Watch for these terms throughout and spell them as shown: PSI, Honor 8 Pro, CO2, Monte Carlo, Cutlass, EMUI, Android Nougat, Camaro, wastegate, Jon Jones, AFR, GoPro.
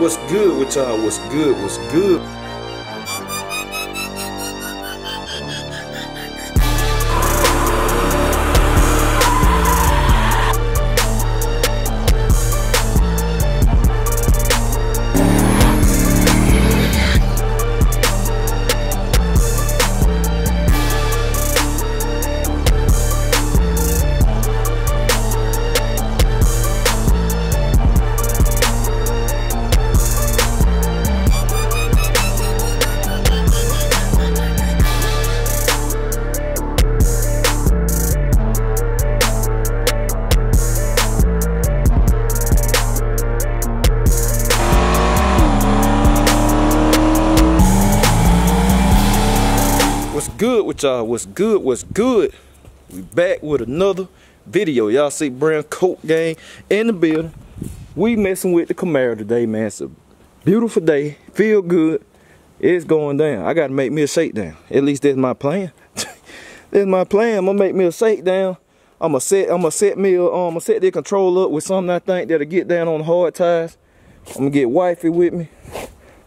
What's good with y'all? What's good? What's good? Good with y'all? What's good? What's good? We back with another video. Y'all see Brand Coat Gang in the building. We messing with the Camaro today, man. It's a beautiful day. Feel good. It's going down. I gotta make me a shakedown. At least that's my plan. That's my plan. I'm gonna make me a shakedown. I'ma set the control up with something I think that'll get down on the hard tires. I'm gonna get wifey with me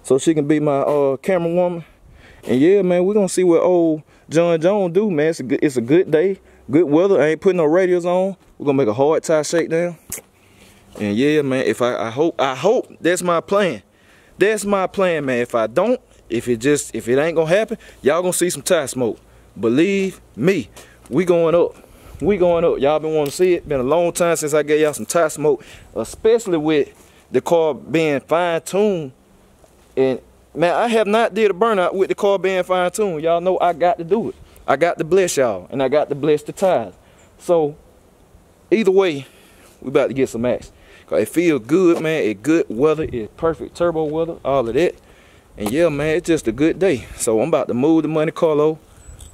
so she can be my camera woman. And yeah, man, we're gonna see what old Jon Jones do, man. It's a good day, good weather. I ain't putting no radios on. We're gonna make a hard tire shakedown. And yeah, man, if I hope that's my plan. That's my plan, man. If I don't, if it ain't gonna happen, y'all gonna see some tire smoke. Believe me, we going up. We going up. Y'all been wanting to see it. Been a long time since I gave y'all some tire smoke, especially with the car being fine-tuned. And man, I have not did a burnout with the car being fine-tuned. Y'all know I got to do it. I got to bless y'all, and I got to bless the tires. So, either way, we about to get some action. It feels good, man. It's good weather. It's perfect turbo weather, all of that. And yeah, man, it's just a good day. So, I'm about to move the Monte Carlo,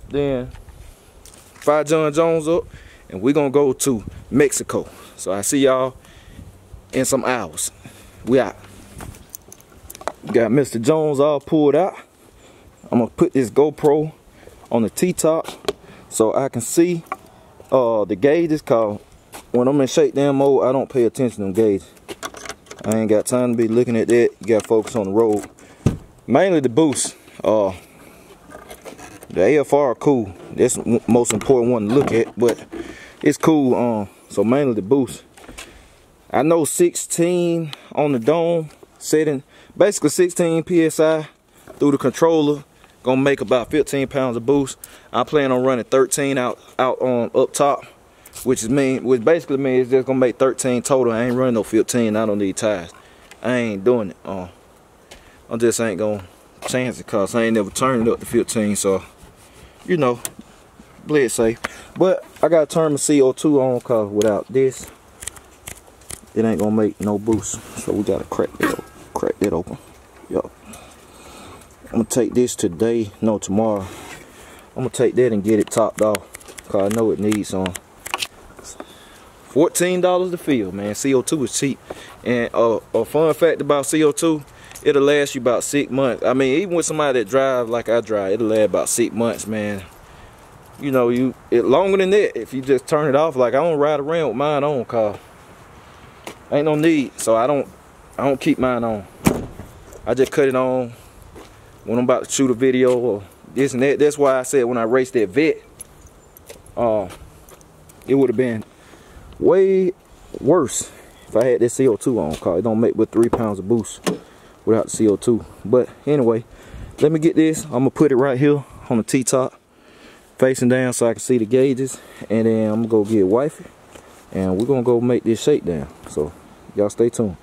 then fire Jon Jones up, and we're going to go to Mexico. So, I see y'all in some hours. We out. Got Mr. Jones all pulled out. I'm gonna put this GoPro on the T-top so I can see the gauges, cause when I'm in shakedown mode, I don't pay attention to gauges. I ain't got time to be looking at that. You gotta focus on the road. Mainly the boost. The AFR are cool. That's the most important one to look at, but it's cool. So mainly the boost. I know 16 on the dome setting. Basically 16 PSI through the controller, gonna make about 15 pounds of boost. I plan on running 13 out on up top, which basically means it's just gonna make 13 total. I ain't running no 15. I don't need tires. I ain't doing it. I just ain't gonna chance it, cause I ain't never turned it up to 15. So, you know, play it safe. But I gotta turn my CO2 on, cause without this, it ain't gonna make no boost. So we gotta crack that open. Yo, I'm gonna take this today, no, tomorrow. I'm gonna take that and get it topped off, cause I know it needs some. $14 to fill, man. CO2 is cheap. And a fun fact about CO2, it'll last you about 6 months. I mean, even with somebody that drives like I drive, it'll last about 6 months, man. You know, it longer than that if you just turn it off. Like, I don't ride around with mine on, cause ain't no need. So I don't keep mine on. I just cut it on when I'm about to shoot a video or this and that. That's why I said when I raced that vet, it would have been way worse if I had that CO2 on, cause it don't make but 3 pounds of boost without the CO2. But anyway, let me get this. I'm gonna put it right here on the T-top, facing down so I can see the gauges. And then I'm gonna go get wifey, and we're gonna go make this shakedown. So y'all stay tuned.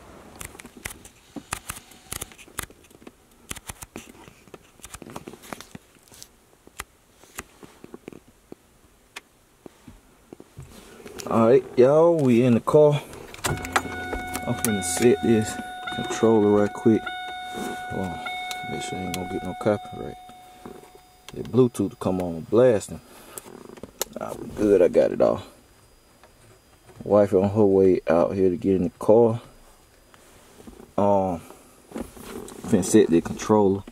Alright, y'all, we in the car. I'm finna set this controller right quick. Hold on. Make sure I ain't gonna get no copyright. The Bluetooth come on blasting. Ah, we good, I got it all. Wife on her way out here to get in the car. Finna set the controller.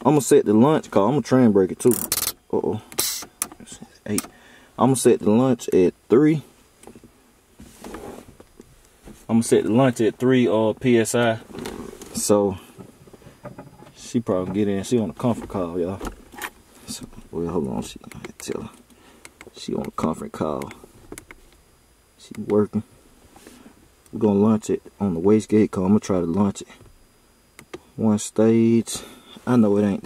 I'm gonna set the lunch, cause I'm gonna train break it too. Uh-oh. 8. I'm gonna set the lunch at 3. I'm gonna set the lunch at 3 PSI. So she probably get in. She on a comfort call, y'all. So, well, hold on. She, I can tell her. She on a comfort call. She working. We're gonna launch it on the wastegate call. I'm gonna try to launch it one stage. I know it ain't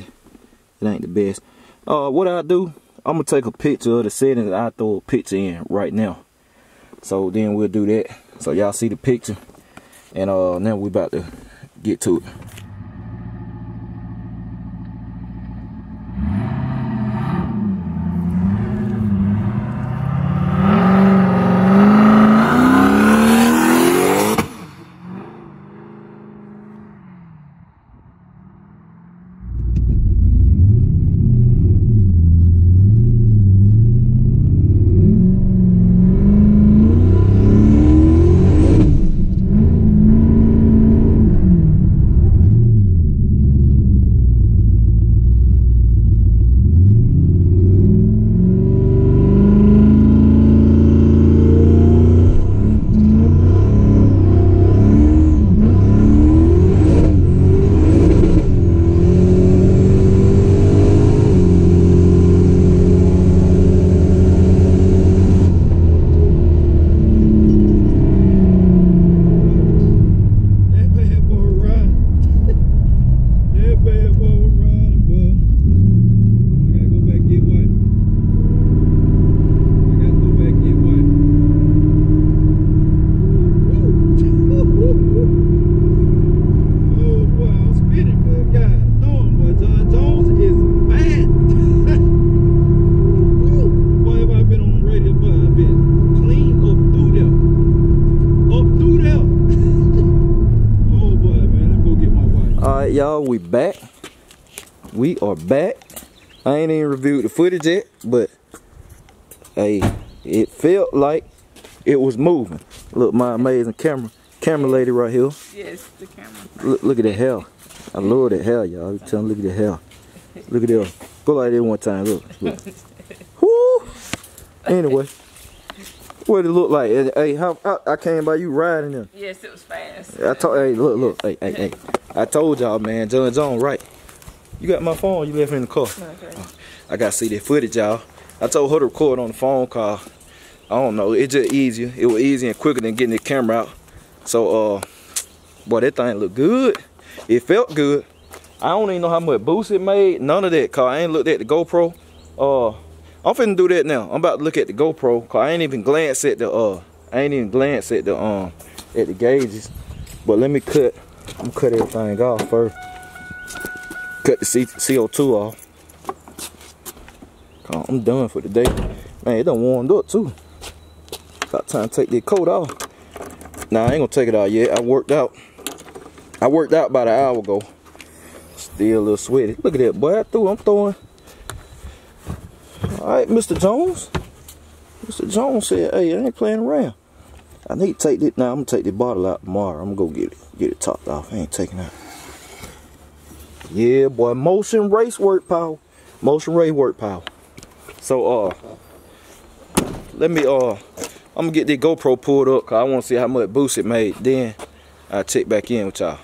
the best. What I do, I'm gonna take a picture of the settings. I throw a picture in right now. So then we'll do that. So y'all see the picture, and now we about to get to it. Y'all, we are back. I ain't even reviewed the footage yet, but hey, it felt like it was moving. Look, my amazing camera lady right here. Yes, the camera. Look at the hair. I love that hair, y'all. You tell them, look at the hair. Look at that. Go like that one time. Look. Woo. Anyway, what it look like? Hey, how I came by you riding them? Yes, it was fast. I told, hey, look, yes. hey. I told y'all, man, Jon Jones, right? You got my phone, you left it in the car. Okay. I gotta see that footage, y'all. I told her to record on the phone call. I don't know, it's just easier. It was easier and quicker than getting the camera out. So, boy, that thing looked good. It felt good. I don't even know how much boost it made. None of that, cause I ain't looked at the GoPro. I'm finna do that now. I'm about to look at the GoPro, cause I ain't even glance at the, at the gauges. But let me cut. I'm cut everything off first. Cut the CO2 off. I'm done for the day. Man, it done warmed up too. About time to take that coat off. Nah, I ain't gonna take it out yet. I worked out about an hour ago. Still a little sweaty. Look at that, boy. I'm throwing. Alright, Mr. Jones. Mr. Jones said, hey, I ain't playing around. I need to take this. Now I'm gonna take this bottle out tomorrow. I'm gonna go get it topped off. I ain't taking it out. Yeah, boy, motion race work power. Motion race work power. So let me I'm gonna get this GoPro pulled up, cause I wanna see how much boost it made. Then I'll check back in with y'all.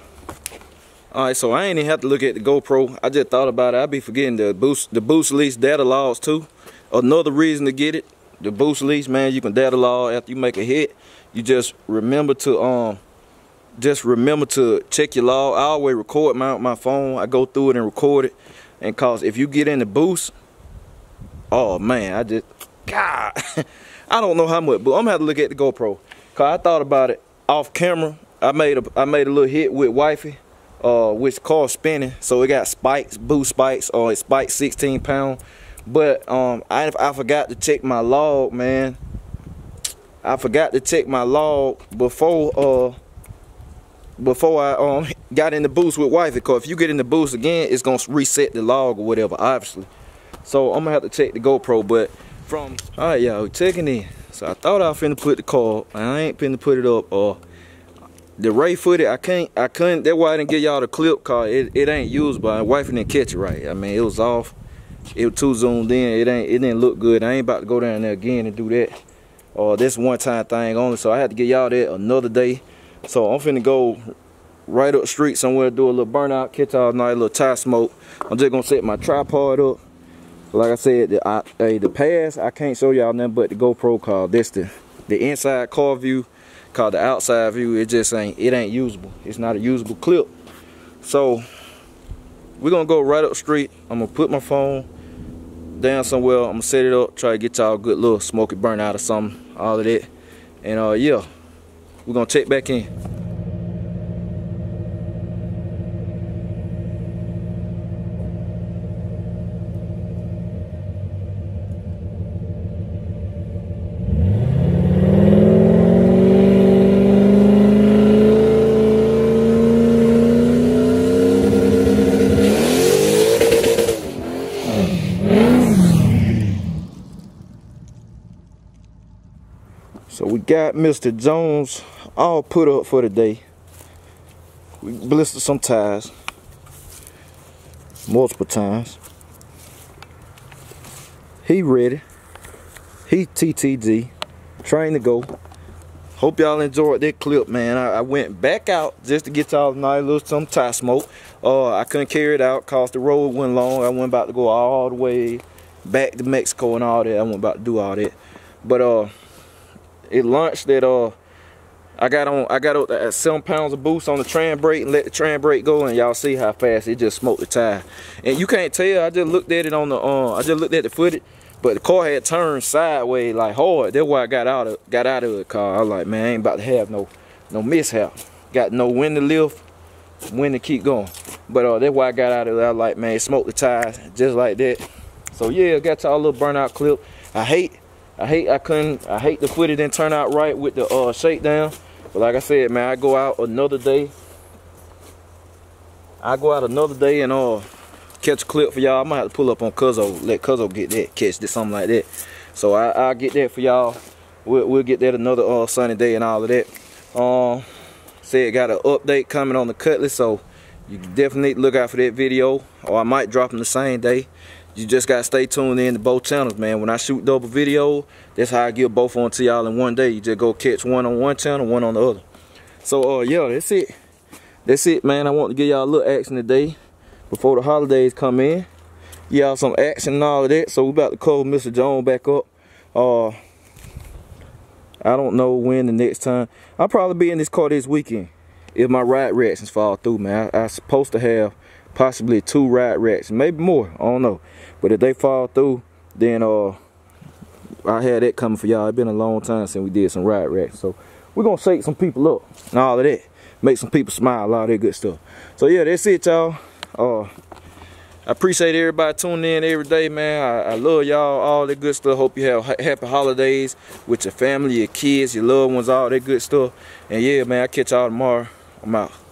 Alright, so I ain't even have to look at the GoPro. I just thought about it. I be forgetting the boost lease data logs too. Another reason to get it. The boost lease, man, you can data log after you make a hit. You just remember to check your log. I always record my phone. I go through it and record it, and cause if you get in the boost, oh man, God, I don't know how much, but I'm gonna have to look at the GoPro. Cause I thought about it off camera. I made a little hit with wifey, which car spinning, so it got spikes, boost spikes, or it spiked 16 pounds. But I forgot to check my log, man. I forgot to check my log before I got in the boost with wifey, because if you get in the boost again, it's gonna reset the log or whatever, obviously. So I'm gonna have to check the GoPro. But from, all right, y'all, checking in. So I thought I was finna put the car, and I ain't finna put it up. The Ray footage, I couldn't. That's why I didn't get y'all the clip, cause it ain't usable. And wifey didn't catch it right. I mean, it was off. It was too zoomed in. It didn't look good. I ain't about to go down there again and do that. That's one time thing only. So I had to get y'all that another day. So I'm finna go right up the street somewhere, do a little burnout, catch all night, a little tie smoke. I'm just gonna set my tripod up. Like I said, the past, I can't show y'all nothing but the GoPro car. That's the inside car view, called the outside view. It just ain't usable. It's not a usable clip. So we're gonna go right up the street. I'm gonna put my phone down somewhere. I'm gonna set it up, try to get y'all a good little smoky burnout or something, all of that. And yeah, we're gonna check back in. So we got Mr. Jones all put up for the day. We blistered some tires multiple times. He ready. He TTG, trained to go. Hope y'all enjoyed that clip, man. I went back out just to get y'all a nice little some tire smoke. I couldn't carry it out cause the road went long. I wasn't about to go all the way back to Mexico and all that. I wasn't about to do all that, but it launched that I got up at 7 pounds of boost on the tram brake and let the tram brake go, and y'all see how fast it just smoked the tire. And you can't tell, I just looked at it on the I just looked at the footage, but the car had turned sideways like hard. That's why I got out of the car. I was like, man, I ain't about to have no mishap. Got no when to lift, when to keep going. But that's why I got out of it. I was like, man, smoked the tires just like that. So yeah, got y'all a little burnout clip. I hate the footage didn't turn out right with the shakedown. But like I said, man, I go out another day. And catch a clip for y'all. I might have to pull up on Cuzzo, let Cuzzo get that, catch this, something like that. So I'll get that for y'all. We'll get that another sunny day and all of that. Said got an update coming on the Cutlass, so you can definitely look out for that video. Or I might drop them the same day. You just gotta stay tuned in to both channels, man. When I shoot double video, that's how I give both on to y'all in one day. You just go catch one on one channel, one on the other. So yeah, that's it. That's it, man. I want to give y'all a little action today before the holidays come in. Y'all some action and all of that. So we about to call Mr. Jones back up. I don't know when the next time. I'll probably be in this car this weekend if my ride reactions fall through, man. I supposed to have possibly 2 ride racks, maybe more, I don't know. But if they fall through, then I had that coming for y'all. It's been a long time since we did some ride racks, so we're gonna shake some people up and all of that, make some people smile, all that good stuff. So yeah, that's it, y'all. I appreciate everybody tuning in every day, man. I love y'all, all that good stuff. Hope you have happy holidays with your family, your kids, your loved ones, all that good stuff. And yeah, man, I'll catch y'all tomorrow. I'm out.